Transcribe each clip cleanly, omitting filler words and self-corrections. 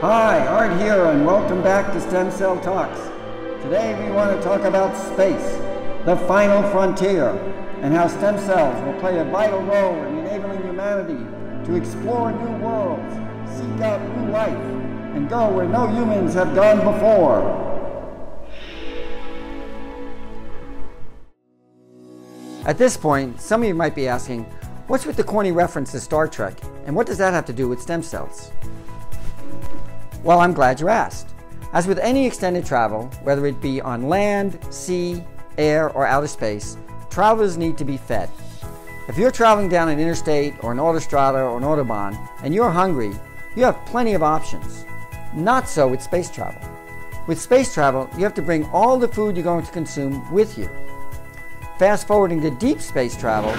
Hi, Art here, and welcome back to Stem Cell Talks. Today we want to talk about space, the final frontier, and how stem cells will play a vital role in enabling humanity to explore new worlds, seek out new life, and go where no humans have gone before. At this point, some of you might be asking, what's with the corny reference to Star Trek, and what does that have to do with stem cells? Well, I'm glad you asked. As with any extended travel, whether it be on land, sea, air, or outer space, travelers need to be fed. If you're traveling down an interstate or an autostrada or an autobahn and you're hungry, you have plenty of options. Not so with space travel. With space travel, you have to bring all the food you're going to consume with you. Fast forwarding to deep space travel,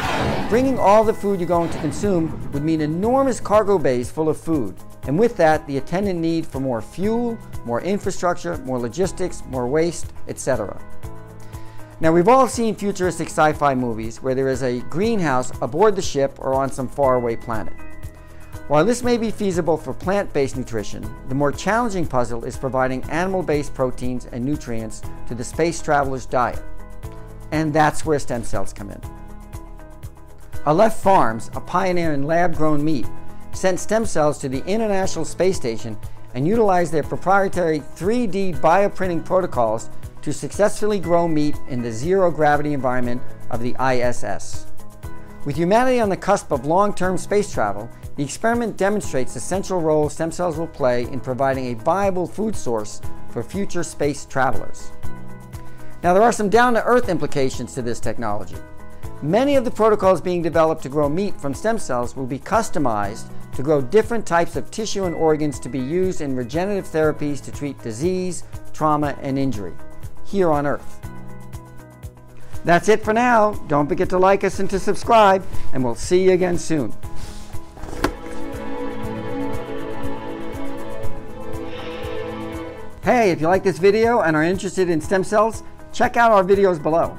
bringing all the food you're going to consume would mean enormous cargo bays full of food. And with that, the attendant need for more fuel, more infrastructure, more logistics, more waste, etc. Now, we've all seen futuristic sci-fi movies where there is a greenhouse aboard the ship or on some faraway planet. While this may be feasible for plant-based nutrition, the more challenging puzzle is providing animal-based proteins and nutrients to the space traveler's diet. And that's where stem cells come in. Aleph Farms, a pioneer in lab-grown meat, sent stem cells to the International Space Station and utilized their proprietary 3D bioprinting protocols to successfully grow meat in the zero-gravity environment of the ISS. With humanity on the cusp of long-term space travel, the experiment demonstrates the central role stem cells will play in providing a viable food source for future space travelers. Now, there are some down-to-earth implications to this technology. Many of the protocols being developed to grow meat from stem cells will be customized to grow different types of tissue and organs to be used in regenerative therapies to treat disease, trauma, and injury here on Earth. That's it for now. Don't forget to like us and to subscribe, and we'll see you again soon. Hey, if you like this video and are interested in stem cells, check out our videos below.